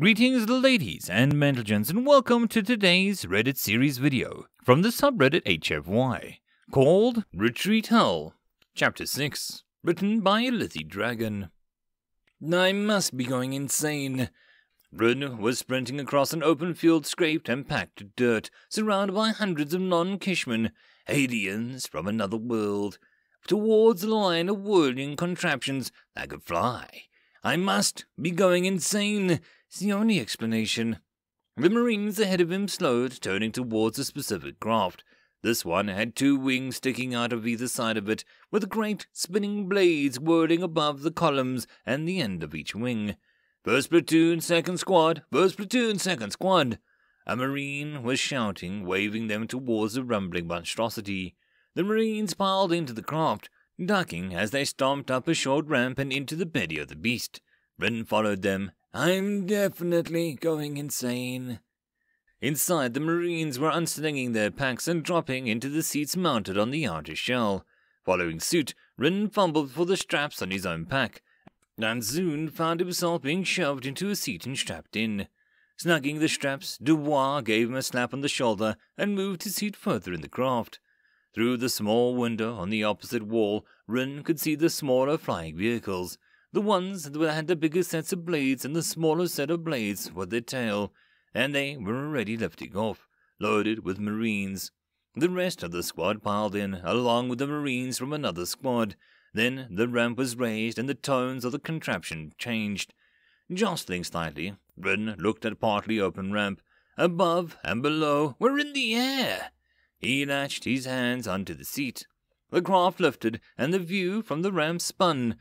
Greetings ladies and gentlemen, and welcome to today's Reddit series video from the subreddit HFY, called Retreat Hell, Chapter 6, written by Lithydragon. I must be going insane. Rin was sprinting across an open field scraped and packed to dirt, surrounded by hundreds of non-Kishmen, aliens from another world, towards a line of whirling contraptions that could fly. I must be going insane. It's the only explanation. The marines ahead of him slowed, turning towards a specific craft. This one had two wings sticking out of either side of it, with great spinning blades whirling above the columns and the end of each wing. First platoon, second squad, first platoon, second squad. A marine was shouting, waving them towards the rumbling monstrosity. The marines piled into the craft, ducking as they stomped up a short ramp and into the belly of the beast. Ren followed them. I'm definitely going insane. Inside, the marines were unslinging their packs and dropping into the seats mounted on the outer shell. Following suit, Rin fumbled for the straps on his own pack, and soon found himself being shoved into a seat and strapped in. Snagging the straps, Dubois gave him a slap on the shoulder and moved his seat further in the craft. Through the small window on the opposite wall, Rin could see the smaller flying vehicles. The ones that had the bigger sets of blades and the smaller set of blades with their tail, and they were already lifting off, loaded with marines. The rest of the squad piled in, along with the marines from another squad. Then the ramp was raised and the tones of the contraption changed. Jostling slightly, Rin looked at partly open ramp. Above and below were in the air. He latched his hands onto the seat. The craft lifted and the view from the ramp spun,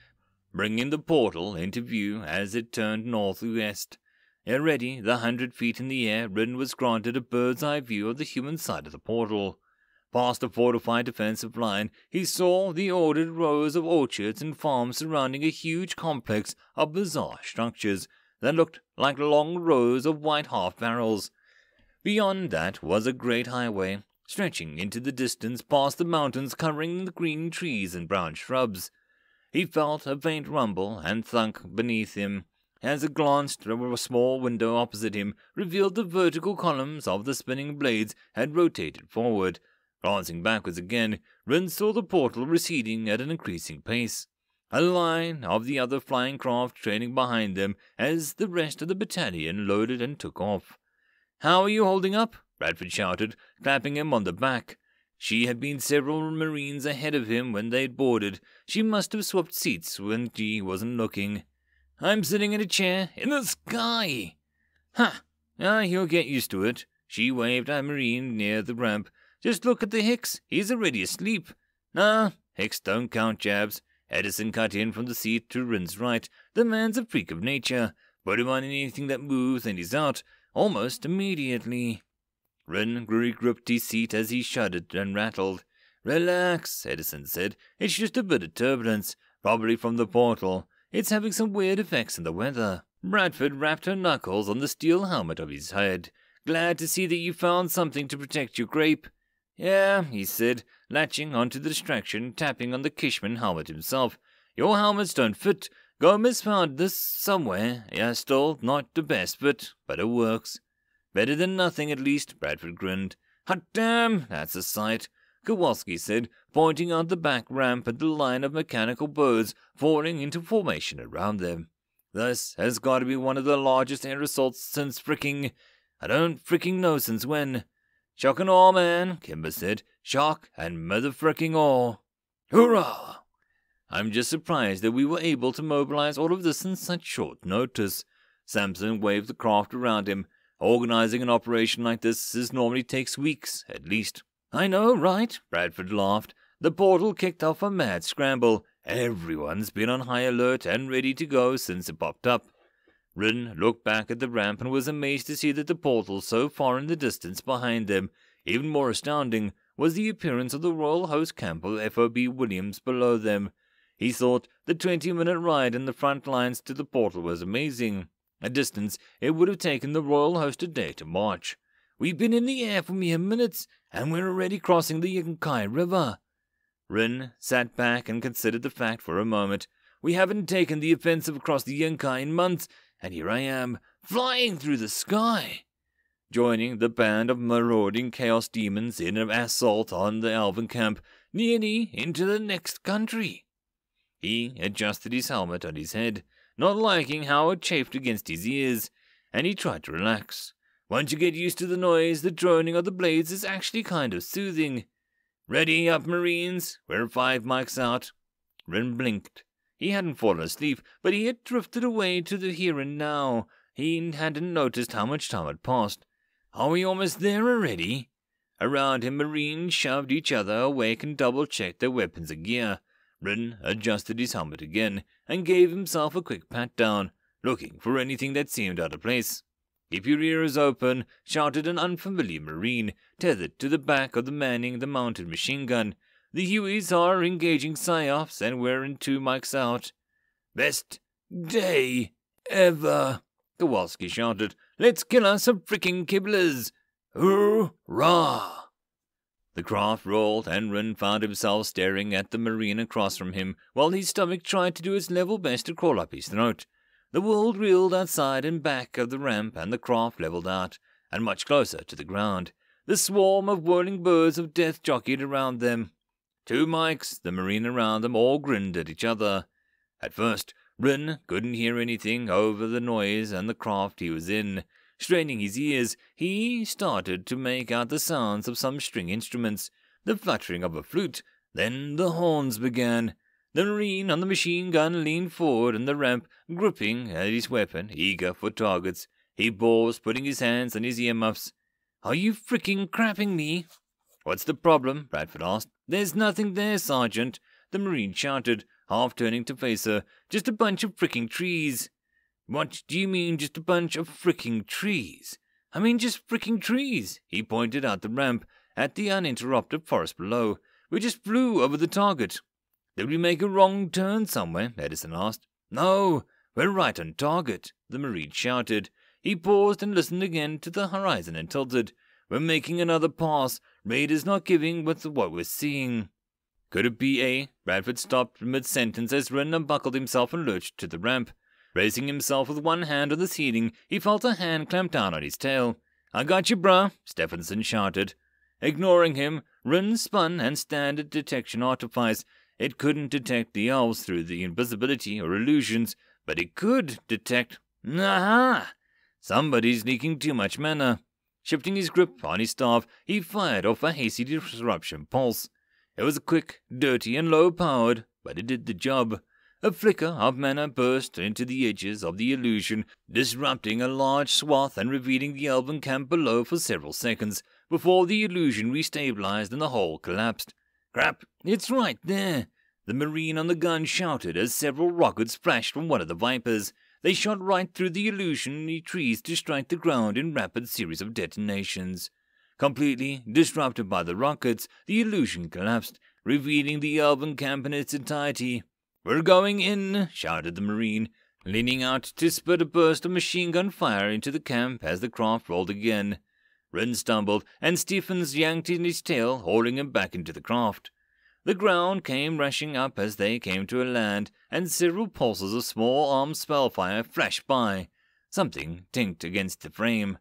bringing the portal into view as it turned northwest. Already, the 100 feet in the air, Rin was granted a bird's-eye view of the human side of the portal. Past the fortified defensive line, he saw the ordered rows of orchards and farms surrounding a huge complex of bizarre structures that looked like long rows of white half-barrels. Beyond that was a great highway, stretching into the distance past the mountains covering the green trees and brown shrubs. He felt a faint rumble and thunk beneath him, as a glance through a small window opposite him revealed the vertical columns of the spinning blades had rotated forward. Glancing backwards again, Rin saw the portal receding at an increasing pace, a line of the other flying craft trailing behind them as the rest of the battalion loaded and took off. "How are you holding up?" Radford shouted, clapping him on the back. She had been several marines ahead of him when they'd boarded. She must have swapped seats when she wasn't looking. "I'm sitting in a chair in the sky." "Ha! Ah, he'll get used to it." She waved at a marine near the ramp. "Just look at the Hicks. He's already asleep." "Nah, Hicks don't count, Jabs." Edison cut in from the seat to Rin's right. "The man's a freak of nature. Put him on anything that moves and he's out. Almost immediately." Rin re-gripped his seat as he shuddered and rattled. "Relax," Edison said. "It's just a bit of turbulence, probably from the portal. It's having some weird effects in the weather." Bradford wrapped her knuckles on the steel helmet of his head. "Glad to see that you found something to protect your grape." "Yeah," he said, latching onto the distraction, tapping on the Kishman helmet himself. "Your helmets don't fit. Gomez found this somewhere. Yeah, still not the best fit, but it works." "Better than nothing, at least," Bradford grinned. "Hot damn, that's a sight," Kowalski said, pointing out the back ramp at the line of mechanical birds falling into formation around them. "This has got to be one of the largest air assaults since fricking... I don't fricking know since when." "Shock and awe, man," Kimber said. "Shock and mother fricking awe. Hoorah! I'm just surprised that we were able to mobilize all of this in such short notice." Samson waved the craft around him. "Organizing an operation like this normally takes weeks, at least." "I know, right?" Bradford laughed. The portal kicked off a mad scramble. Everyone's been on high alert and ready to go since it popped up. Rin looked back at the ramp and was amazed to see that the portal so far in the distance behind them. Even more astounding was the appearance of the Royal Host Campbell FOB Williams below them. He thought the 20-minute ride in the front lines to the portal was amazing. A distance it would have taken the Royal Host a day to march. "We've been in the air for mere minutes, and we're already crossing the Yinkai River." Rin sat back and considered the fact for a moment. "We haven't taken the offensive across the Yinkai in months, and here I am, flying through the sky, joining the band of marauding chaos demons in an assault on the Elven camp, nearly into the next country. He adjusted his helmet on his head, not liking how it chafed against his ears, and he tried to relax. Once you get used to the noise, the droning of the blades is actually kind of soothing. Ready up, Marines, we're 5 mics out. Ren blinked. He hadn't fallen asleep, but he had drifted away to the here and now. He hadn't noticed how much time had passed. Are we almost there already? Around him, Marines shoved each other awake and double-checked their weapons and gear. Ren adjusted his helmet again and gave himself a quick pat-down, looking for anything that seemed out of place. "Keep your ears open," shouted an unfamiliar Marine, tethered to the back of the manning the mounted machine gun. "The Hueys are engaging psyops and we're in 2 mics out." "Best day ever," Kowalski shouted. "Let's kill us some frickin' kibblers! Hoorah!" The craft rolled and Ren found himself staring at the Marine across from him while his stomach tried to do its level best to crawl up his throat. The world reeled outside and back of the ramp and the craft leveled out, and much closer to the ground. The swarm of whirling birds of death jockeyed around them. 2 mics, the Marine around them all grinned at each other. At first, Ren couldn't hear anything over the noise and the craft he was in. Straining his ears, he started to make out the sounds of some string instruments, the fluttering of a flute, then the horns began. The Marine on the machine gun leaned forward on the ramp, gripping at his weapon, eager for targets. He paused, putting his hands on his earmuffs. "Are you fricking crapping me?" "What's the problem?" Bradford asked. "There's nothing there, Sergeant," the Marine shouted, half turning to face her. "Just a bunch of fricking trees." "What do you mean, just a bunch of fricking trees?" "I mean just fricking trees." He pointed out the ramp at the uninterrupted forest below. "We just flew over the target." "Did we make a wrong turn somewhere?" Edison asked. "No, we're right on target," the Marine shouted. He paused and listened again to the horizon and tilted. "We're making another pass. Radar's not giving with what we're seeing." "Could it be a..." Bradford stopped mid-sentence as Ren unbuckled himself and lurched to the ramp. Bracing himself with one hand on the ceiling, he felt a hand clamp down on his tail. "I got you, bruh," Stephenson shouted. Ignoring him, Ren spun and standard detection artifice. It couldn't detect the elves through the invisibility or illusions, but it could detect... Aha! Somebody's leaking too much mana. Shifting his grip on his staff, he fired off a hasty disruption pulse. It was quick, dirty, and low-powered, but it did the job. A flicker of mana burst into the edges of the illusion, disrupting a large swath and revealing the Elven camp below for several seconds, before the illusion restabilized and the whole collapsed. "Crap, it's right there," the Marine on the gun shouted as several rockets flashed from one of the Vipers. They shot right through the illusionary trees to strike the ground in rapid series of detonations. Completely disrupted by the rockets, the illusion collapsed, revealing the Elven camp in its entirety. "We're going in," shouted the Marine, leaning out to spit a burst of machine gun fire into the camp as the craft rolled again. Ren stumbled, and Stephens yanked in his tail, hauling him back into the craft. The ground came rushing up as they came to a land, and several pulses of small-armed spellfire flashed by. Something tinked against the frame.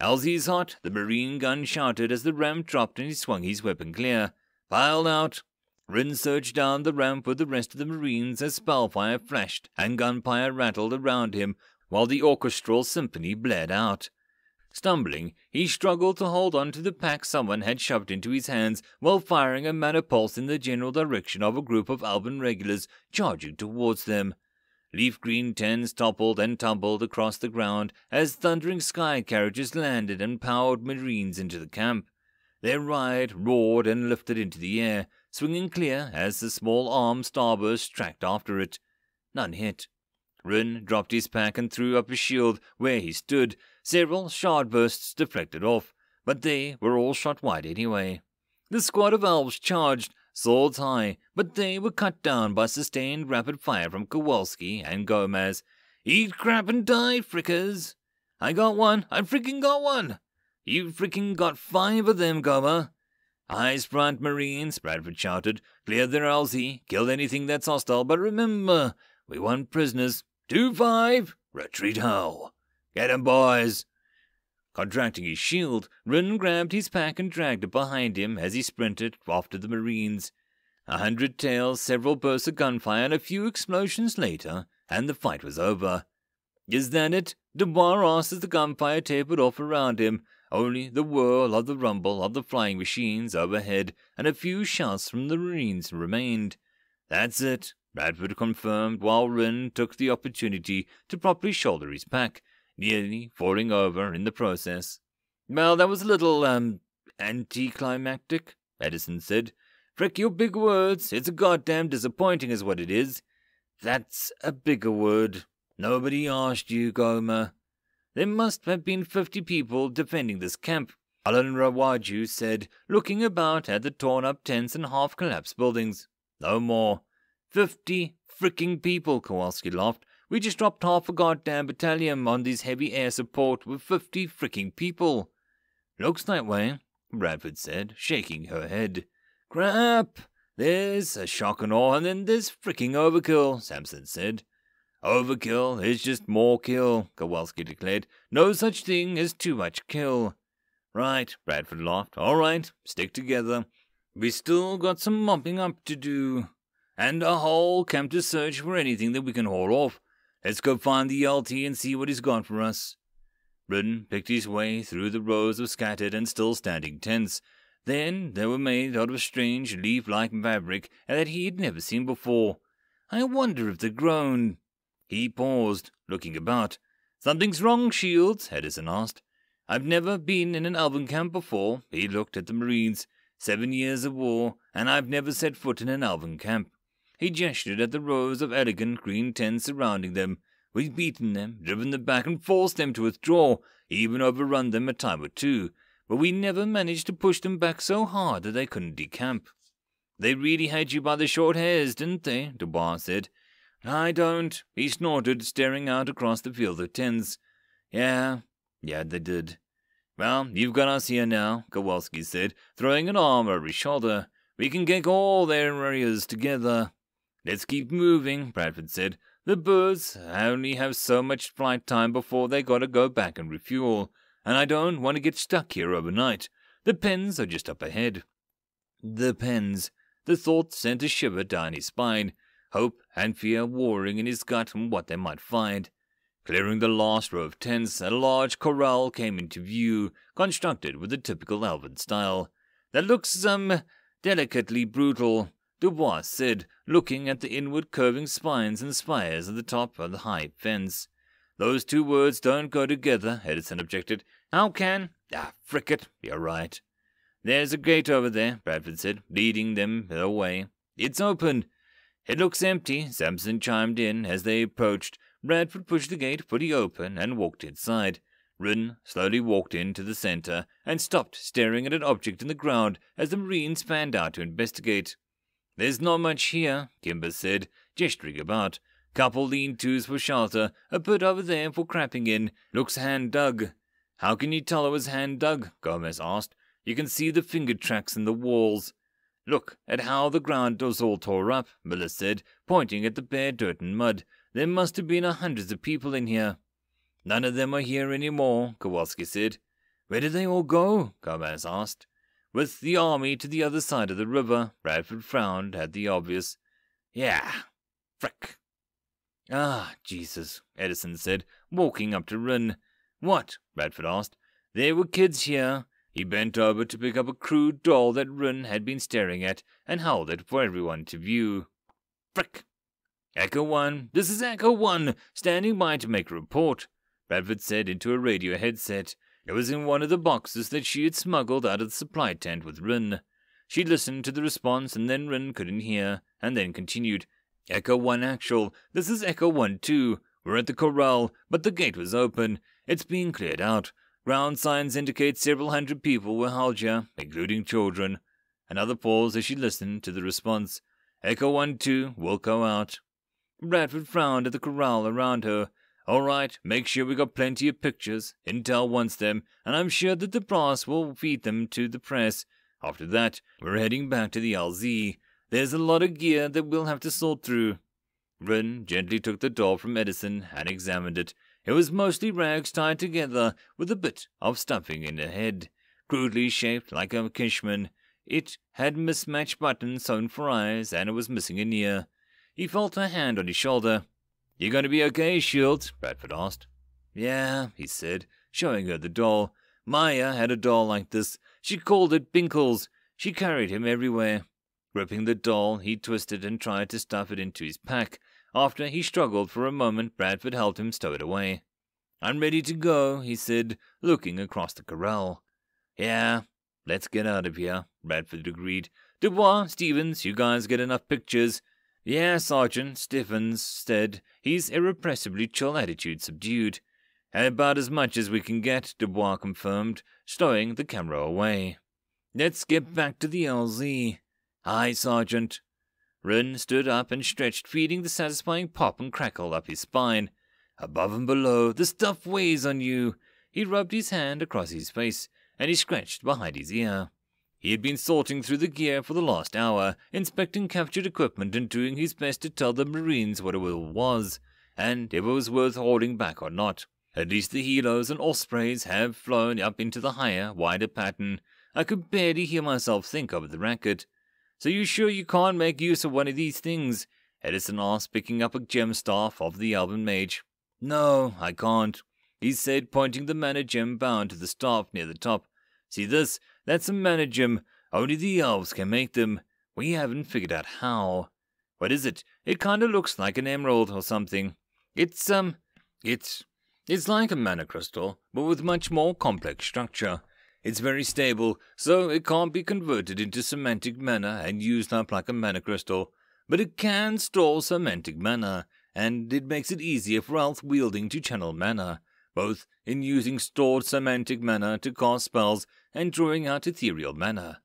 "Elzie's hot," the Marine gun shouted as the ramp dropped and he swung his weapon clear. "Piled out." Ren surged down the ramp with the rest of the Marines as spellfire flashed and gunfire rattled around him while the orchestral symphony blared out. Stumbling, he struggled to hold on to the pack someone had shoved into his hands while firing a mana pulse in the general direction of a group of Elven regulars charging towards them. Leaf-green tents toppled and tumbled across the ground as thundering sky carriages landed and powered Marines into the camp. Their ride roared and lifted into the air, swinging clear as the small-armed starburst tracked after it. None hit. Ren dropped his pack and threw up his shield where he stood. Several shard bursts deflected off, but they were all shot wide anyway. The squad of elves charged, swords high, but they were cut down by sustained rapid fire from Kowalski and Gomez. "Eat crap and die, frickers!" "I got one! I frickin' got one!" "You frickin' got 5 of them, Goma!" "Eyes front, Marines," Bradford shouted. "Clear their Elsie, kill anything that's hostile, but remember, we want prisoners. 2-5! Retreat Hell. Get him, boys! Contracting his shield, Rin grabbed his pack and dragged it behind him as he sprinted after the Marines. 100 tails, several bursts of gunfire, and a few explosions later, and the fight was over. Is that it? Dubois asked as the gunfire tapered off around him, only the whirl of the rumble of the flying machines overhead and a few shouts from the Marines remained. That's it, Radford confirmed while Rin took the opportunity to properly shoulder his pack, nearly falling over in the process. Well, that was a little, anticlimactic, Edison said. Frick your big words, it's a goddamn disappointing is what it is. That's a bigger word. Nobody asked you, Gomer. There must have been 50 people defending this camp, Alan Rawaju said, looking about at the torn-up tents and half-collapsed buildings. No more. 50 fricking people, Kowalski laughed. We just dropped half a goddamn battalion on these heavy air support with 50 fricking people. Looks that way, Bradford said, shaking her head. Crap! There's a shock and awe, and then there's fricking overkill, Samson said. Overkill is just more kill, Kowalski declared. No such thing as too much kill. Right, Bradford laughed. All right, stick together. We still got some mopping up to do, and a whole camp to search for anything that we can haul off. Let's go find the LT and see what he's got for us. Britton picked his way through the rows of scattered and still standing tents. Then they were made out of strange leaf-like fabric that he had never seen before. I wonder if they groan. He paused, looking about. Something's wrong, Shields, Edison asked. I've never been in an Elven camp before, he looked at the Marines. 7 years of war, and I've never set foot in an Elven camp. He gestured at the rows of elegant green tents surrounding them. We've beaten them, driven them back, and forced them to withdraw, even overrun them a time or two, but we never managed to push them back so hard that they couldn't decamp. They really had you by the short hairs, didn't they? Dubois said. I don't, he snorted, staring out across the field of tents. Yeah, they did. Well, you've got us here now, Kowalski said, throwing an arm over his shoulder. We can get all their areas together. Let's keep moving, Bradford said. The birds only have so much flight time before they gotta go back and refuel, and I don't want to get stuck here overnight. The pens are just up ahead. The pens. The thought sent a shiver down his spine, hope and fear warring in his gut on what they might find. Clearing the last row of tents, a large corral came into view, constructed with the typical Elven style. That looks, delicately brutal, Dubois said, looking at the inward curving spines and spires at the top of the high fence. Those two words don't go together, Edison objected. How can? Ah, frick it, you're right. There's a gate over there, Bradford said, leading them away. It's open. It looks empty, Samson chimed in as they approached. Bradford pushed the gate fully open and walked inside. Rin slowly walked into the center and stopped staring at an object in the ground as the Marines fanned out to investigate. There's not much here, Kimber said, gesturing about. Couple lean-tos for shelter, a pit over there for crapping in. Looks hand-dug. How can you tell it was hand-dug? Gomez asked. You can see the finger tracks in the walls. Look at how the ground was all tore up, Miller said, pointing at the bare dirt and mud. There must have been hundreds of people in here. None of them are here anymore, Kowalski said. Where did they all go? Gomez asked. With the army to the other side of the river, Bradford frowned at the obvious. Yeah, frick. Ah, Jesus, Edison said, walking up to Rin. What? Bradford asked. There were kids here. He bent over to pick up a crude doll that Rin had been staring at and held it for everyone to view. Frick. Echo 1, this is Echo 1, standing by to make a report, Bradford said into a radio headset. It was in one of the boxes that she had smuggled out of the supply tent with Rin. She listened to the response and then Rin couldn't hear, and then continued. Echo 1 actual, this is Echo 1 2. We're at the corral, but the gate was open. It's being cleared out. Ground signs indicate several hundred people were held here, including children. Another pause as she listened to the response. Echo 1 2 will go out. Bradford frowned at the corral around her. All right, make sure we got plenty of pictures. Intel wants them, and I'm sure that the brass will feed them to the press. After that, we're heading back to the LZ. There's a lot of gear that we'll have to sort through. Rin gently took the doll from Edison and examined it. It was mostly rags tied together with a bit of stuffing in the head. Crudely shaped like a Kishmen, it had mismatched buttons sewn for eyes and it was missing an ear. He felt her hand on his shoulder. "You going to be okay, Shield?" Bradford asked. "Yeah," he said, showing her the doll. Maya had a doll like this. She called it Binkles. She carried him everywhere. Gripping the doll, he twisted and tried to stuff it into his pack. After he struggled for a moment, Bradford helped him stow it away. "I'm ready to go," he said, looking across the corral. "Yeah, let's get out of here," Bradford agreed. "Dubois, Stevens, you guys get enough pictures." "Yeah, Sergeant," Stevens said, his irrepressibly chill attitude subdued. "About as much as we can get," Dubois confirmed, stowing the camera away. "Let's get back to the LZ. Aye, Sergeant." Rin stood up and stretched, feeding the satisfying pop and crackle up his spine. "Above and below, the stuff weighs on you." He rubbed his hand across his face, and he scratched behind his ear. He had been sorting through the gear for the last hour, inspecting captured equipment and doing his best to tell the Marines what it was, and if it was worth holding back or not. At least the helos and ospreys have flown up into the higher, wider pattern. I could barely hear myself think over the racket. "So you sure you can't make use of one of these things?" Edison asked, picking up a gem staff of the Elven mage. "No, I can't," he said, pointing the mana gem bound to the staff near the top. "See this? That's a mana gem. Only the elves can make them. We haven't figured out how." "What is it?" "It kind of looks like an emerald or something. It's like a mana crystal, but with much more complex structure. It's very stable, so it can't be converted into semantic mana and used up like a mana crystal. But it can store semantic mana, and it makes it easier for elf-wielding to channel mana, both in using stored semantic mana to cast spells and drawing out ethereal mana.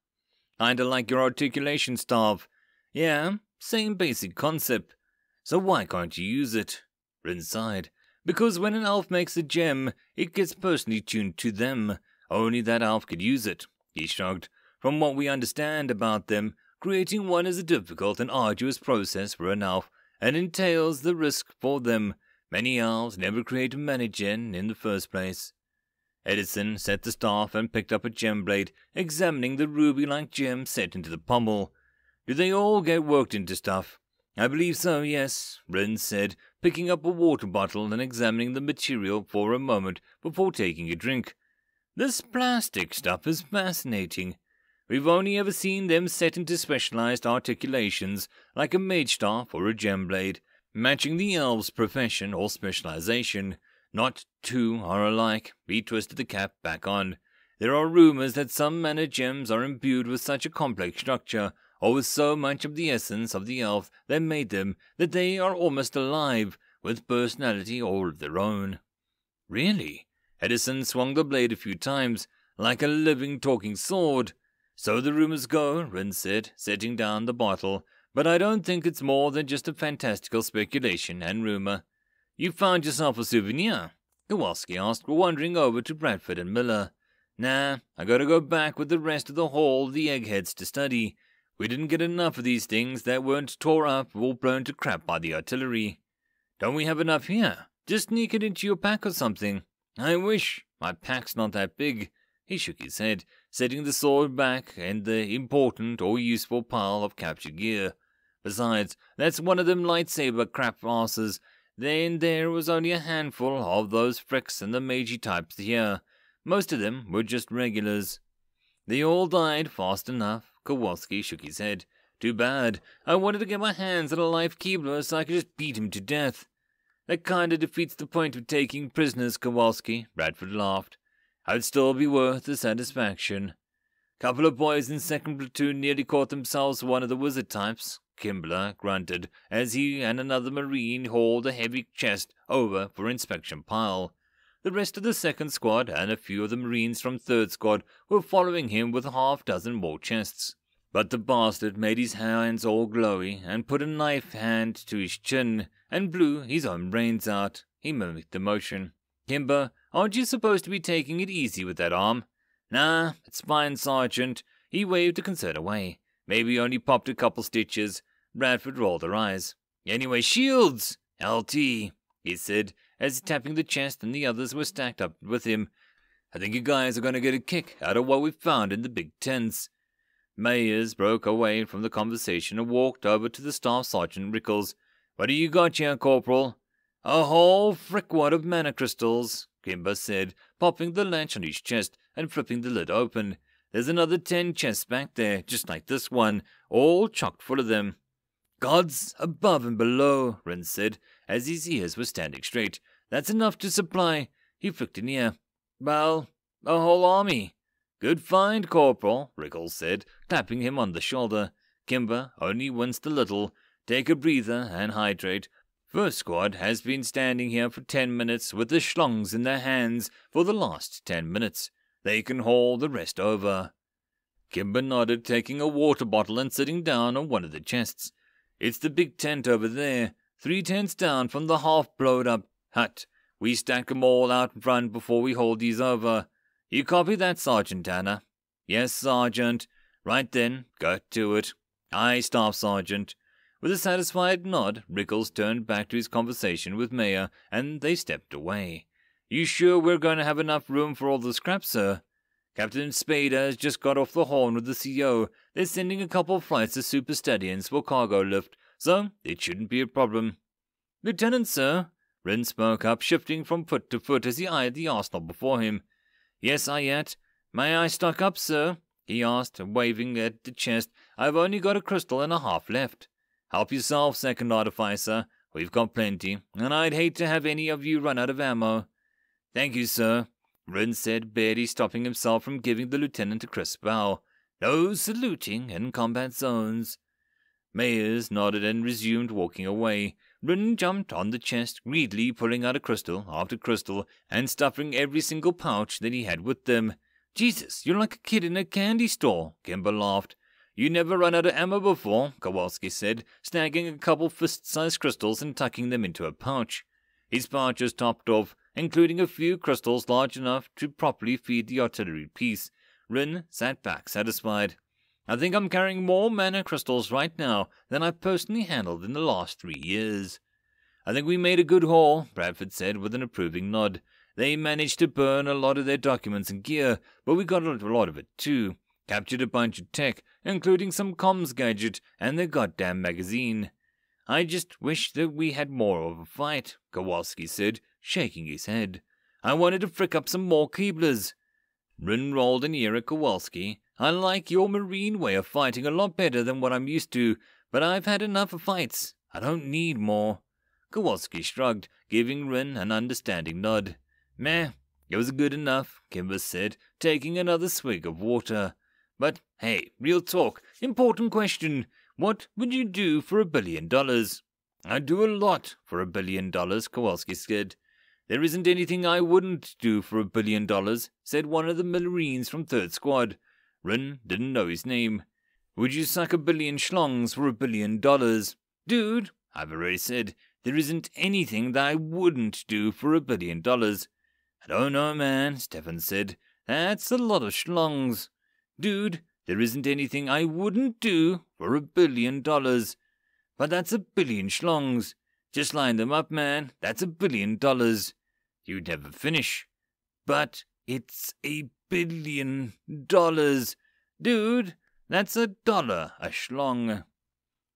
Kinda like your articulation staff." "Yeah, same basic concept. So why can't you use it?" Rin sighed. "Because when an elf makes a gem, it gets personally tuned to them. Only that elf could use it," he shrugged. "From what we understand about them, creating one is a difficult and arduous process for an elf, and entails the risk for them. Many elves never create a mana gem in the first place." Edison set the staff and picked up a gem blade, examining the ruby-like gem set into the pommel. "Do they all get worked into stuff?" "I believe so, yes," Rin said, picking up a water bottle and examining the material for a moment before taking a drink. "This plastic stuff is fascinating. We've only ever seen them set into specialized articulations, like a mage staff or a gem blade, matching the elves' profession or specialization. Not two are alike." He twisted the cap back on. "There are rumors that some mana gems are imbued with such a complex structure, or with so much of the essence of the elf that made them, that they are almost alive, with personality all of their own." "Really?" Edison swung the blade a few times, like a living, talking sword. "So the rumors go," Rin said, setting down the bottle, "but I don't think it's more than just a fantastical speculation and rumor." "You found yourself a souvenir?" Kowalski asked, wandering over to Bradford and Miller. "Nah, I gotta go back with the rest of the hall, the eggheads, to study. We didn't get enough of these things that weren't tore up or blown to crap by the artillery." "Don't we have enough here? Just sneak it into your pack or something." "I wish. My pack's not that big." He shook his head, setting the sword back and the important or useful pile of captured gear. "Besides, that's one of them lightsaber crap asses. Then there was only a handful of those fricks and the magey types here. Most of them were just regulars." "They all died fast enough." Kowalski shook his head. "Too bad. I wanted to get my hands on a live Keebler so I could just beat him to death." "That kinda defeats the point of taking prisoners, Kowalski," Bradford laughed. "I'd still be worth the satisfaction." "Couple of boys in second platoon nearly caught themselves one of the wizard types," Kimbler grunted, as he and another Marine hauled a heavy chest over for inspection pile. The rest of the second squad and a few of the Marines from third squad were following him with a half-dozen more chests. But the bastard made his hands all glowy and put a knife hand to his chin and blew his own brains out. He mimicked the motion. "Kimber, aren't you supposed to be taking it easy with that arm?" "Nah, it's fine, Sergeant." He waved a concern away. "Maybe only popped a couple stitches." Bradford rolled her eyes. "Anyway, shields! LT!" he said, as tapping the chest and the others were stacked up with him. "I think you guys are going to get a kick out of what we found in the big tents." Mayers broke away from the conversation and walked over to the Staff Sergeant Rickles. "What do you got here, Corporal?" "A whole frickwad of mana crystals," Kimber said, popping the latch on his chest and flipping the lid open. "There's another 10 chests back there, just like this one, all chocked full of them." "Gods above and below," Rin said, as his ears were standing straight. "That's enough to supply," he flicked an ear. "Well, a whole army." "Good find, Corporal," Rickles said, clapping him on the shoulder. Kimber only winced a little. "Take a breather and hydrate. First squad has been standing here for 10 minutes with the schlongs in their hands for the last 10 minutes. They can haul the rest over." Kimber nodded, taking a water bottle and sitting down on one of the chests. "It's the big tent over there, 3 tents down from the half-blowed-up hut. We stack them all out in front before we hold these over. You copy that, Sergeant Tanner?" "Yes, Sergeant." "Right then, go to it." "Aye, Staff Sergeant." With a satisfied nod, Rickles turned back to his conversation with Mayer, and they stepped away. "You sure we're going to have enough room for all the scraps, sir?" "Captain Spader has just got off the horn with the CO. They're sending a couple of flights of super stallions for cargo lift, so it shouldn't be a problem." "Lieutenant, sir?" Rin spoke up, shifting from foot to foot as he eyed the arsenal before him. "Yes, Ayat. May I stock up, sir?" he asked, waving at the chest. "I've only got a crystal and a half left." "Help yourself, second artificer. We've got plenty, and I'd hate to have any of you run out of ammo." "Thank you, sir," Rin said, barely stopping himself from giving the lieutenant a crisp bow. "No saluting in combat zones." Mayers nodded and resumed walking away. Rin jumped on the chest, greedily pulling out a crystal after crystal and stuffing every single pouch that he had with them. "Jesus, you're like a kid in a candy store," Kimber laughed. "You never run out of ammo before," Kowalski said, snagging a couple fist-sized crystals and tucking them into a pouch. His pouches topped off, including a few crystals large enough to properly feed the artillery piece. Rin sat back satisfied. "I think I'm carrying more mana crystals right now than I've personally handled in the last 3 years. "I think we made a good haul," Bradford said with an approving nod. "They managed to burn a lot of their documents and gear, but we got a lot of it too. Captured a bunch of tech, including some comms gadget and their goddamn magazine." "I just wish that we had more of a fight," Kowalski said, shaking his head. "I wanted to frick up some more Keeblers." Rin rolled an ear at Kowalski. "I like your marine way of fighting a lot better than what I'm used to, but I've had enough of fights. I don't need more." Kowalski shrugged, giving Rin an understanding nod. "Meh, it was good enough," Kimber said, taking another swig of water. "But hey, real talk, important question. What would you do for $1 billion? "I'd do a lot for $1 billion, Kowalski said. "There isn't anything I wouldn't do for $1 billion, said one of the Marines from 3rd Squad. Rin didn't know his name. "Would you suck 1 billion schlongs for $1 billion? "Dude, I've already said, there isn't anything that I wouldn't do for $1 billion. "I don't know, man," Stefan said. "That's a lot of schlongs." "Dude, there isn't anything I wouldn't do for $1 billion. "But that's 1 billion schlongs. Just line them up, man. That's $1 billion. "You'd never finish." "But it's $1 billion. "Dude, that's $1 a schlong."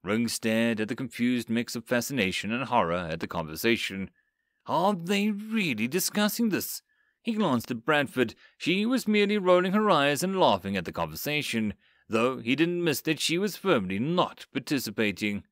Ring stared at the confused mix of fascination and horror at the conversation. "Are they really discussing this?" He glanced at Bradford. She was merely rolling her eyes and laughing at the conversation, though he didn't miss that she was firmly not participating.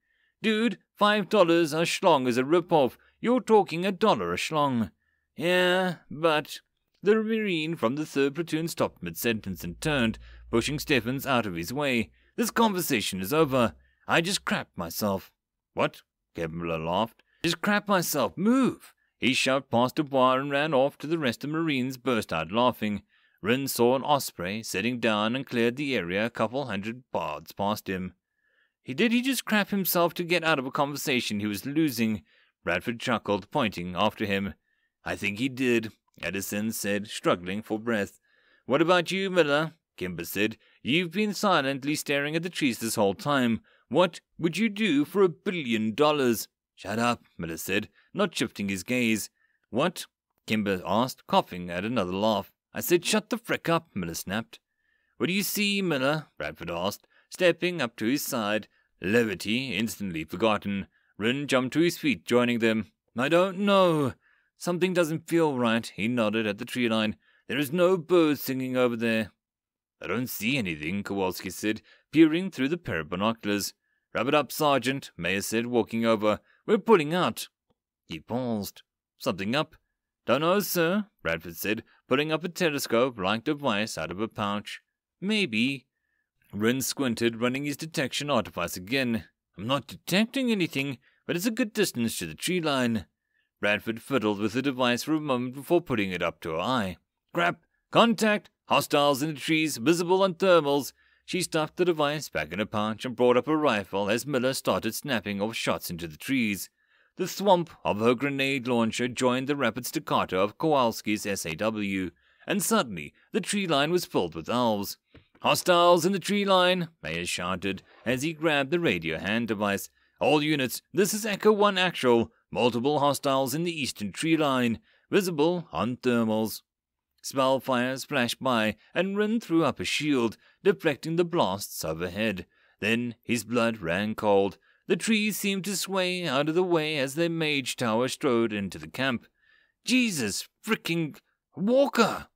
"Dude, $5 a schlong is a rip-off. You're talking $1 a schlong." "Yeah, but..." The Marine from the 3rd platoon stopped mid-sentence and turned, pushing Steffens out of his way. "This conversation is over. I just crapped myself." "What?" Kevlar laughed. "Just crapped myself. Move!" He shoved past Dubois and ran off to the rest of Marines, burst out laughing. Rin saw an osprey sitting down and cleared the area a couple hundred yards past him. Did he just crap himself to get out of a conversation he was losing? Bradford chuckled, pointing after him. "I think he did," Edison said, struggling for breath. "What about you, Miller?" Kimber said. "You've been silently staring at the trees this whole time. What would you do for $1 billion? Shut up, Miller said, not shifting his gaze. What? Kimber asked, coughing at another laugh. I said, shut the frick up, Miller snapped. What do you see, Miller? Bradford asked, stepping up to his side. Levity instantly forgotten. Rin jumped to his feet, joining them. I don't know. Something doesn't feel right, he nodded at the tree line. There is no bird singing over there. I don't see anything, Kowalski said, peering through the pair of binoculars. Wrap it up, Sergeant, Mayer said, walking over. We're pulling out. He paused. Something up? Don't know, sir, Bradford said, pulling up a telescope-like device out of a pouch. Maybe. Wren squinted, running his detection artifice again. I'm not detecting anything, but it's a good distance to the tree line. Bradford fiddled with the device for a moment before putting it up to her eye. Crap! Contact! Hostiles in the trees, visible on thermals. She stuffed the device back in her pouch and brought up a rifle as Miller started snapping off shots into the trees. The thwomp of her grenade launcher joined the rapid staccato of Kowalski's SAW, and suddenly the tree line was filled with elves. Hostiles in the tree line, Mayer shouted as he grabbed the radio hand device. All units, this is Echo 1 actual. Multiple hostiles in the eastern tree line, visible on thermals. Spell fires flashed by, and Rin threw up a shield, deflecting the blasts overhead. Then his blood ran cold. The trees seemed to sway out of the way as their mage tower strode into the camp. Jesus fricking Walker!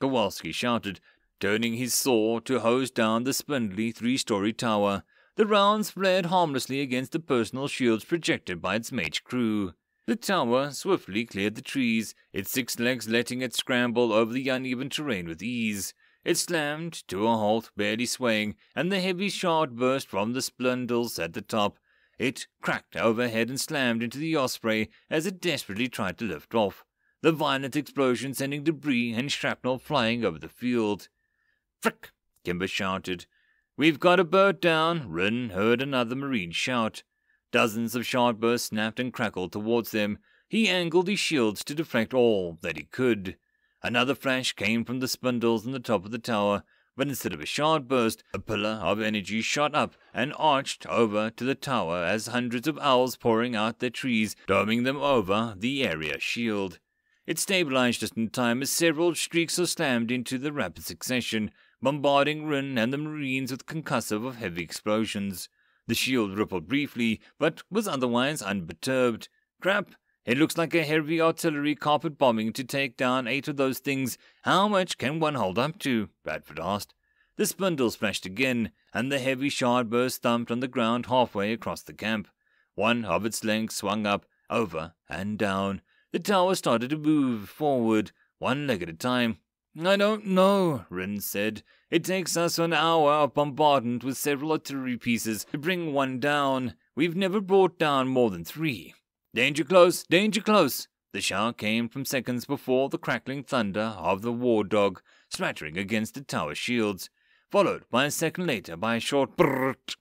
Kowalski shouted, turning his saw to hose down the spindly 3-story tower. The rounds flared harmlessly against the personal shields projected by its mage crew. The tower swiftly cleared the trees, its 6 legs letting it scramble over the uneven terrain with ease. It slammed to a halt, barely swaying, and the heavy shard burst from the spindles at the top. It cracked overhead and slammed into the Osprey as it desperately tried to lift off, the violent explosion sending debris and shrapnel flying over the field. Frick! Kimber shouted. We've got a bird down, Rin heard another marine shout. Dozens of shard bursts snapped and crackled towards them. He angled his shields to deflect all that he could. Another flash came from the spindles on the top of the tower, but instead of a shard burst, a pillar of energy shot up and arched over to the tower as hundreds of owls pouring out their trees, doming them over the area shield. It stabilized just in time as several streaks were slammed into the rapid succession, bombarding Rin and the marines with concussive of heavy explosions. The shield rippled briefly, but was otherwise unperturbed. Crap! It looks like a heavy artillery carpet bombing to take down 8 of those things. How much can one hold up to? Bradford asked. The spindles flashed again, and the heavy shard burst thumped on the ground halfway across the camp. One of its lengths swung up, over, and down. The tower started to move forward, one leg at a time. I don't know, Rin said. It takes us an hour of bombardment with several artillery pieces to bring one down. We've never brought down more than 3. Danger close! Danger close! The shout came from seconds before the crackling thunder of the war dog, smattering against the tower shields, followed by a second later by a short brrrt.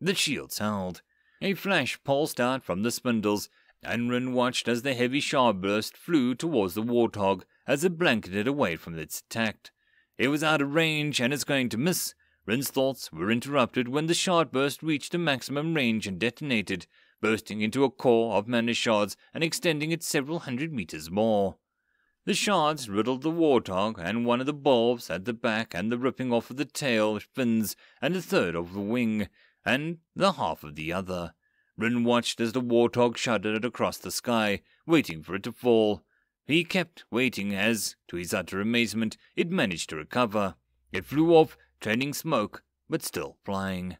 The shields howled. A flash pulsed out from the spindles, and Rin watched as the heavy shard burst flew towards the warthog as it blanketed away from its attack. It was out of range and it's going to miss. Rin's thoughts were interrupted when the shard burst reached a maximum range and detonated, bursting into a core of mana shards and extending it several hundred meters more. The shards riddled the warthog and one of the bulbs at the back and the ripping off of the tail fins and a third of the wing, and the half of the other. Rin watched as the warthog shuddered across the sky, waiting for it to fall. He kept waiting as, to his utter amazement, it managed to recover. It flew off, trailing smoke, but still flying.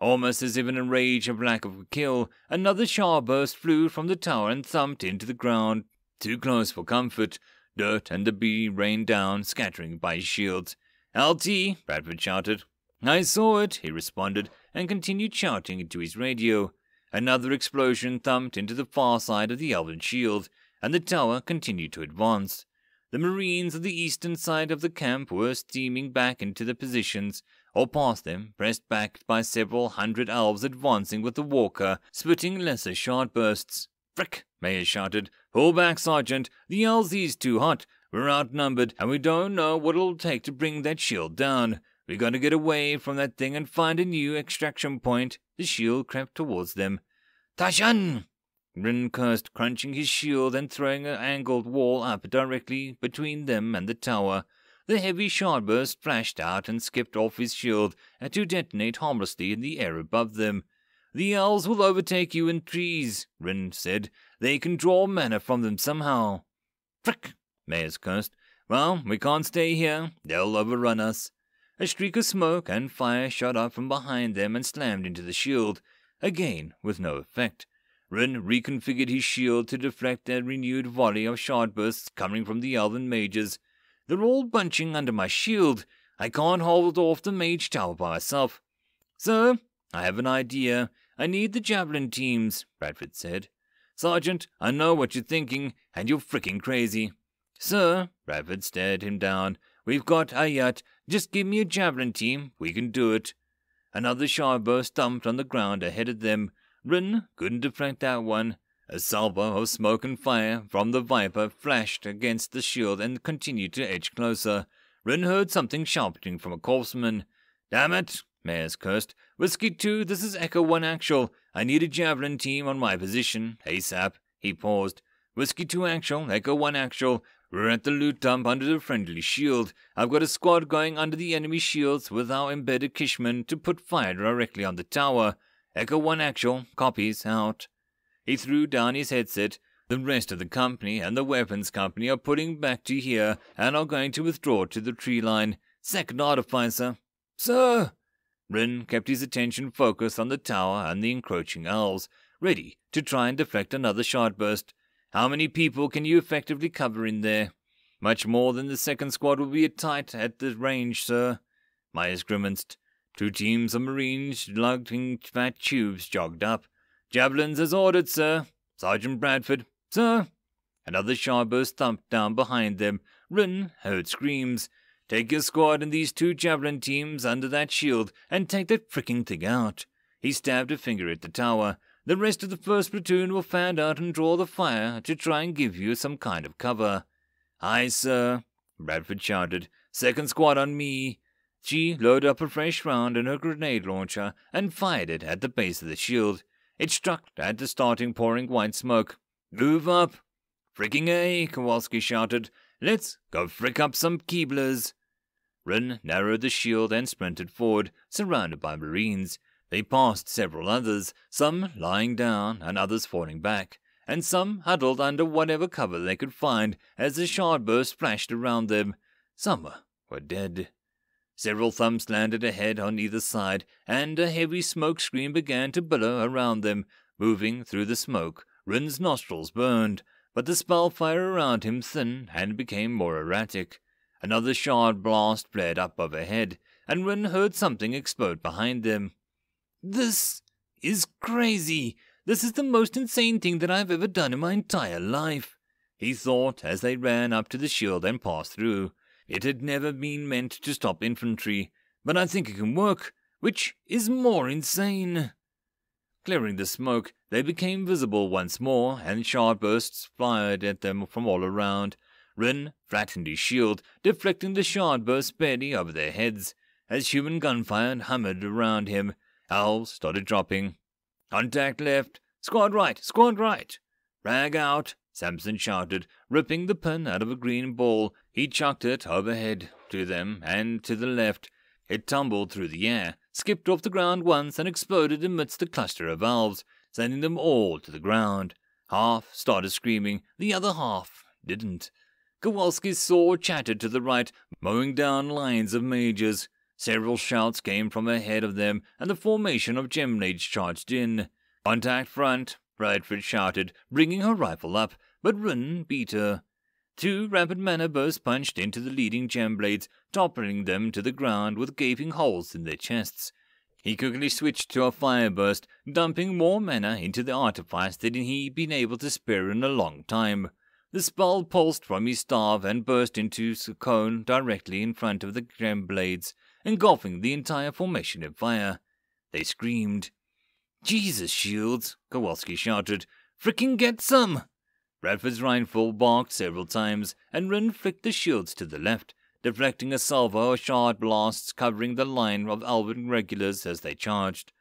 Almost as if in a rage of lack of a kill, another shard burst flew from the tower and thumped into the ground. Too close for comfort, dirt and the bee rained down, scattering by his shields. LT, Bradford shouted. I saw it, he responded, and continued shouting into his radio. Another explosion thumped into the far side of the Elven shield, and the tower continued to advance. The marines of the eastern side of the camp were steaming back into their positions, or past them, pressed back by several hundred elves advancing with the walker, spitting lesser shard bursts. Frick! Mayer shouted. Pull back, Sergeant. The LZ's too hot. We're outnumbered, and we don't know what it'll take to bring that shield down. We're gonna get away from that thing and find a new extraction point. The shield crept towards them. Tashan! Rin cursed, crunching his shield and throwing an angled wall up directly between them and the tower. The heavy shard burst splashed out and skipped off his shield to detonate harmlessly in the air above them. The owls will overtake you in trees, Rin said. They can draw mana from them somehow. Frick, Mayers cursed. Well, we can't stay here. They'll overrun us. A streak of smoke and fire shot up from behind them and slammed into the shield, again with no effect. Rin reconfigured his shield to deflect a renewed volley of shard bursts coming from the elven mages. They're all bunching under my shield. I can't hold off the mage tower by myself. Sir, I have an idea. I need the javelin teams, Bradford said. Sergeant, I know what you're thinking, and you're fricking crazy. Sir, Bradford stared him down. We've got Ayat. Just give me a javelin team. We can do it. Another shard burst thumped on the ground ahead of them. Rin couldn't deflect that one. A salvo of smoke and fire from the Viper flashed against the shield and continued to edge closer. Rin heard something shouting from a corpsman. Damn it, Mayers cursed. Whiskey 2, this is Echo 1 Actual. I need a javelin team on my position, ASAP. He paused. Whiskey 2 Actual, Echo 1 Actual. We're at the loot dump under the friendly shield. I've got a squad going under the enemy shields with our embedded Kishmen to put fire directly on the tower. Echo 1 Actual, copies out. He threw down his headset. The rest of the company and the weapons company are putting back to here and are going to withdraw to the tree line. Second artificer. Sir! Rin kept his attention focused on the tower and the encroaching elves, ready to try and deflect another shard burst. How many people can you effectively cover in there? Much more than the second squad will be tight at the range, sir. Myers grimaced. Two teams of marines lugging fat tubes jogged up. Javelins as ordered, sir. Sergeant Bradford, sir. Another shard burst thumped down behind them. Rin heard screams. Take your squad and these two javelin teams under that shield and take that fricking thing out. He stabbed a finger at the tower. The rest of the first platoon will fan out and draw the fire to try and give you some kind of cover. Aye, sir, Bradford shouted. Second squad on me. She loaded up a fresh round in her grenade launcher and fired it at the base of the shield. It struck at the starting pouring white smoke. Move up! Fricking A, Kowalski shouted. Let's go frick up some Keeblers. Rin narrowed the shield and sprinted forward, surrounded by marines. They passed several others, some lying down and others falling back, and some huddled under whatever cover they could find as the shard burst splashed around them. Some were dead. Several thumps landed ahead on either side, and a heavy smoke screen began to billow around them. Moving through the smoke, Rin's nostrils burned, but the spell fire around him thinned and became more erratic. Another shard blast flared up overhead, and Rin heard something explode behind them. This is crazy. This is the most insane thing that I've ever done in my entire life, he thought as they ran up to the shield and passed through. It had never been meant to stop infantry, but I think it can work, which is more insane. Clearing the smoke, they became visible once more, and shard bursts fired at them from all around. Rin flattened his shield, deflecting the shard bursts barely over their heads. As human gunfire hummed around him, owls started dropping. Contact left, squad right, squad right. Rag out, Samson shouted, ripping the pin out of a green ball. He chucked it overhead to them and to the left. It tumbled through the air, skipped off the ground once and exploded amidst the cluster of elves, sending them all to the ground. Half started screaming, the other half didn't. Kowalski's sword chattered to the right, mowing down lines of mages. Several shouts came from ahead of them and the formation of Gemnades charged in. Contact front, Bradford shouted, bringing her rifle up, but Rin beat her. Two rapid mana bursts punched into the leading gem blades, toppling them to the ground with gaping holes in their chests. He quickly switched to a fire burst, dumping more mana into the artifice than he'd been able to spare in a long time. The spell pulsed from his staff and burst into a cone directly in front of the gem blades, engulfing the entire formation in fire. They screamed. Jesus, shields, Kowalski shouted. Frickin' get some! Bradford's rifle barked several times, and Rin flicked the shields to the left. deflecting a salvo of shard blasts covering the line of Elven regulars as they charged.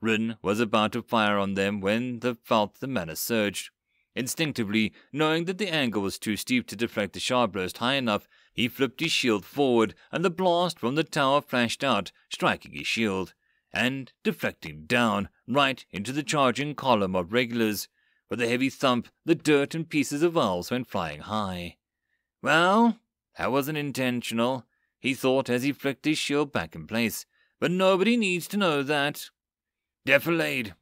Rin was about to fire on them when they felt the mana surged. Instinctively, knowing that the angle was too steep to deflect the shard burst high enough, he flipped his shield forward, and the blast from the tower flashed out, striking his shield, and deflecting down, right into the charging column of regulars. With a heavy thump, the dirt and pieces of elves went flying high. Well, that wasn't intentional, he thought as he flicked his shield back in place, but nobody needs to know that. Defilade!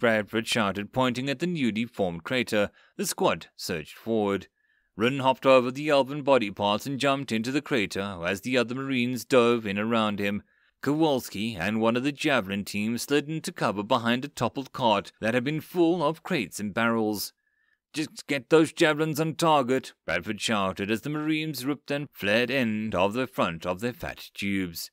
Bradford shouted, pointing at the newly formed crater. The squad surged forward. Rin hopped over the elven body parts and jumped into the crater as the other marines dove in around him. Kowalski and one of the javelin team slid into cover behind a toppled cart that had been full of crates and barrels. "Just get those javelins on target," Bradford shouted as the marines ripped and flared end of the front of their fat tubes.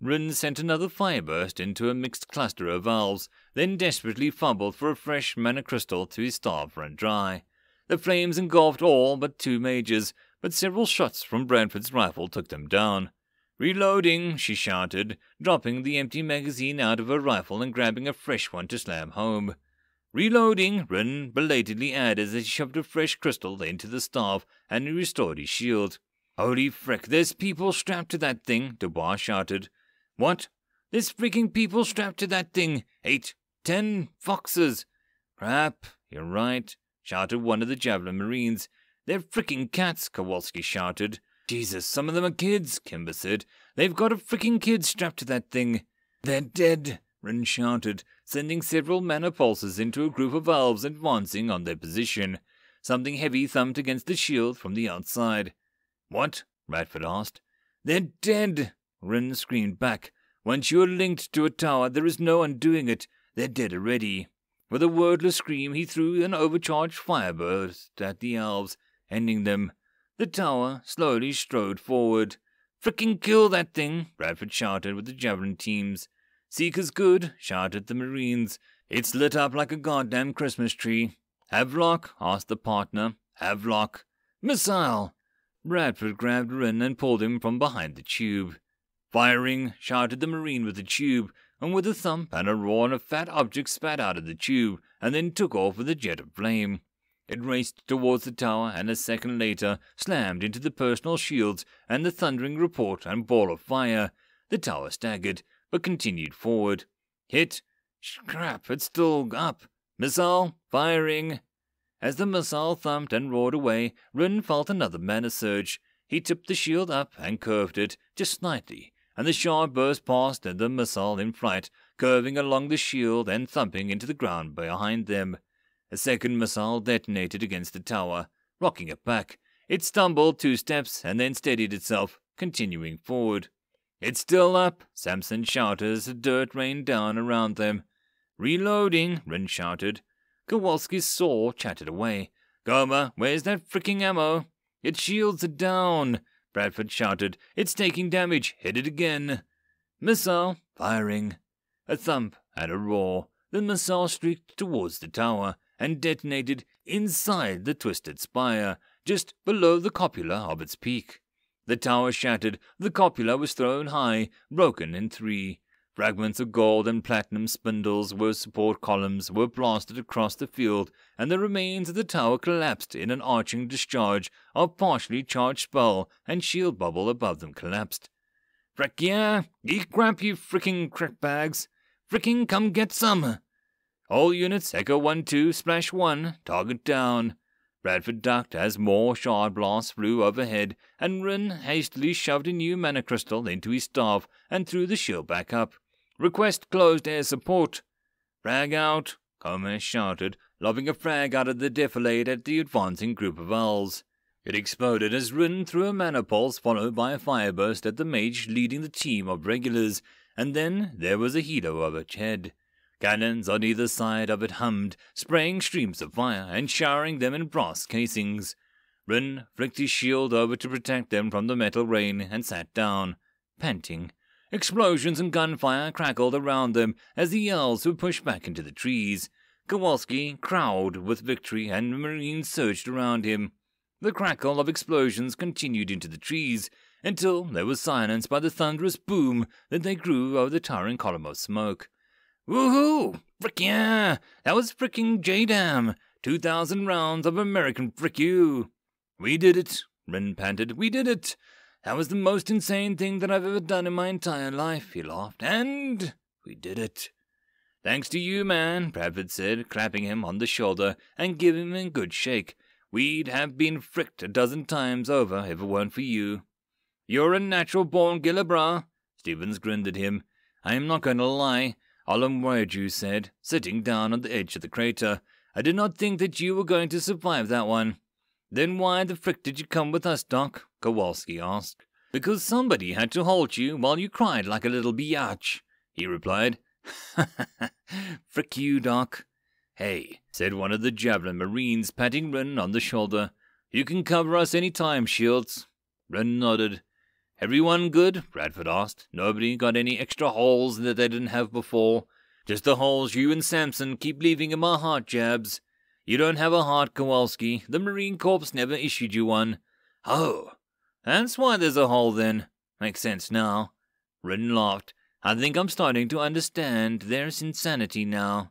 Rin sent another fireburst into a mixed cluster of valves, then desperately fumbled for a fresh mana crystal to his staff run dry. The flames engulfed all but two mages, but several shots from Bradford's rifle took them down. "Reloading," she shouted, dropping the empty magazine out of her rifle and grabbing a fresh one to slam home. "Reloading," Rin belatedly added as he shoved a fresh crystal into the staff and restored his shield. "Holy frick, there's people strapped to that thing," Dubois shouted. "What? There's freaking people strapped to that thing! 8, 10 foxes!" "Crap, you're right," shouted one of the javelin marines. "They're freaking cats," Kowalski shouted. "Jesus, some of them are kids," Kimber said. "They've got a freaking kid strapped to that thing." "They're dead," Rin shouted, sending several mana pulses into a group of elves advancing on their position. Something heavy thumped against the shield from the outside. "What?" Radford asked. "They're dead," Rin screamed back. "Once you are linked to a tower, there is no undoing it. They're dead already." With a wordless scream, he threw an overcharged fireburst at the elves, ending them. The tower slowly strode forward. "Frickin' kill that thing!" Bradford shouted with the javelin teams. "Seeker's good!" shouted the marines. "It's lit up like a goddamn Christmas tree." "Havelock?" asked the partner. "Havelock." "Missile!" Bradford grabbed Rin and pulled him from behind the tube. "Firing!" shouted the marine with the tube, and with a thump and a roar, a fat object spat out of the tube, and then took off with a jet of flame. It raced towards the tower, and a second later slammed into the personal shields and the thundering report and ball of fire. The tower staggered, but continued forward. "Hit! Crap, it's still up! Missile! Firing!" As the missile thumped and roared away, Rin felt another mana surge. He tipped the shield up and curved it, just slightly, and the shard burst past and the missile in flight, curving along the shield and thumping into the ground behind them. A second missile detonated against the tower, rocking it back. It stumbled 2 steps and then steadied itself, continuing forward. "It's still up," Samson shouted as the dirt rained down around them. "Reloading," Rin shouted. Kowalski's saw chattered away. "Goma, where's that fricking ammo?" "Its shields are down," Bradford shouted. "It's taking damage. Hit it again." "Missile, firing." A thump and a roar. The missile streaked towards the tower and detonated inside the twisted spire, just below the copula of its peak. The tower shattered, the copula was thrown high, broken in 3. Fragments of gold and platinum spindles where support columns were blasted across the field, and the remains of the tower collapsed in an arching discharge of partially charged spell and shield bubble above them collapsed. "Frick yeah! Eat crap, you frickin' crackbags! Frickin' come get some!" "All units, Echo 1-2, Splash 1, target down." Bradford ducked as more shard blasts flew overhead, and Rin hastily shoved a new mana crystal into his staff and threw the shield back up. "Request closed air support." "Frag out," Gomez shouted, lobbing a frag out of the defilade at the advancing group of elves. It exploded as Rin threw a mana pulse followed by a fireburst at the mage leading the team of regulars, and then there was a helo overhead. Cannons on either side of it hummed, spraying streams of fire and showering them in brass casings. Rin flicked his shield over to protect them from the metal rain and sat down, panting. Explosions and gunfire crackled around them as the elves were pushed back into the trees. Kowalski crowed with victory and marines surged around him. The crackle of explosions continued into the trees, until they were silenced by the thunderous boom that they grew over the towering column of smoke. Woohoo! Frick yeah! That was fricking JDAM! 2,000 rounds of American frick you! We did it! Ren panted. We did it! That was the most insane thing that I've ever done in my entire life, he laughed. And we did it. Thanks to you, man, Bradford said, clapping him on the shoulder and giving him a good shake. We'd have been fricked a dozen times over if it weren't for you. You're a natural-born Gillibra, Stevens grinned at him. I am not going to lie, Olam Wayju said, sitting down on the edge of the crater. I did not think that you were going to survive that one. Then why the frick did you come with us, Doc? Kowalski asked. Because somebody had to hold you while you cried like a little biatch, he replied. Ha ha ha, frick you, Doc. Hey, said one of the Javelin Marines, patting Ren on the shoulder. You can cover us any time, Shields. Ren nodded. Everyone good? Bradford asked. Nobody got any extra holes that they didn't have before. Just the holes you and Samson keep leaving in my heart jabs. You don't have a heart, Kowalski. The Marine Corps never issued you one. Oh, that's why there's a hole then. Makes sense now. Ren laughed. I think I'm starting to understand their insanity now.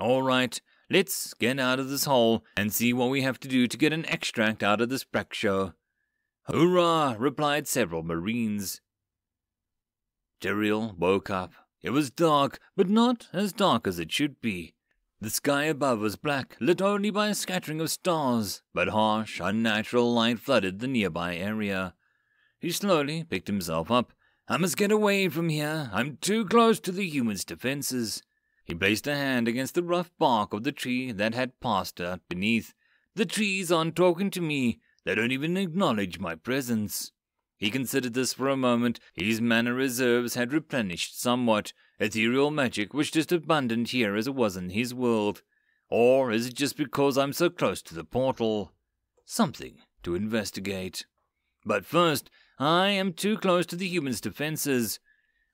All right, let's get out of this hole and see what we have to do to get an extract out of this brack show. Hoorah, replied several Marines. Tyrrell woke up. It was dark, but not as dark as it should be. The sky above was black, lit only by a scattering of stars, but harsh, unnatural light flooded the nearby area. He slowly picked himself up. I must get away from here. I'm too close to the humans' defenses. He placed a hand against the rough bark of the tree that had passed out beneath. The trees aren't talking to me. They don't even acknowledge my presence. He considered this for a moment. His mana reserves had replenished somewhat. Ethereal magic was just abundant here as it was in his world. Or is it just because I'm so close to the portal? Something to investigate. But first, I am too close to the humans' defenses.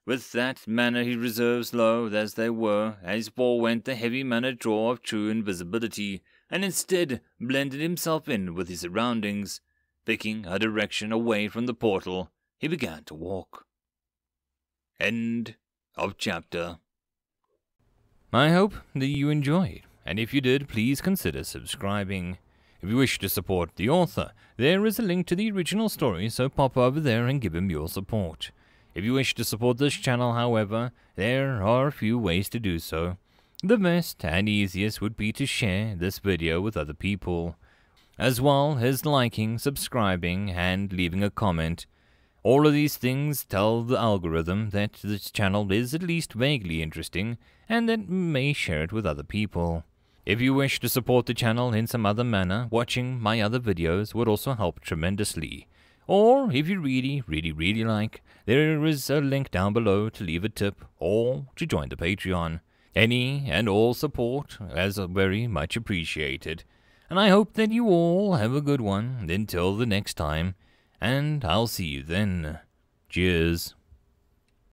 With that mana he reserves low as they were, as Paul went the heavy mana draw of true invisibility, and instead blended himself in with his surroundings. Picking a direction away from the portal, he began to walk. End of chapter. I hope that you enjoyed, and if you did, please consider subscribing. If you wish to support the author, there is a link to the original story, so pop over there and give him your support. If you wish to support this channel, however, there are a few ways to do so. The best and easiest would be to share this video with other people, as well as liking, subscribing, and leaving a comment. All of these things tell the algorithm that this channel is at least vaguely interesting, and that may share it with other people. If you wish to support the channel in some other manner, watching my other videos would also help tremendously. Or if you really like, there is a link down below to leave a tip or to join the Patreon. Any and all support is very much appreciated. And I hope that you all have a good one until the next time, and I'll see you then. Cheers.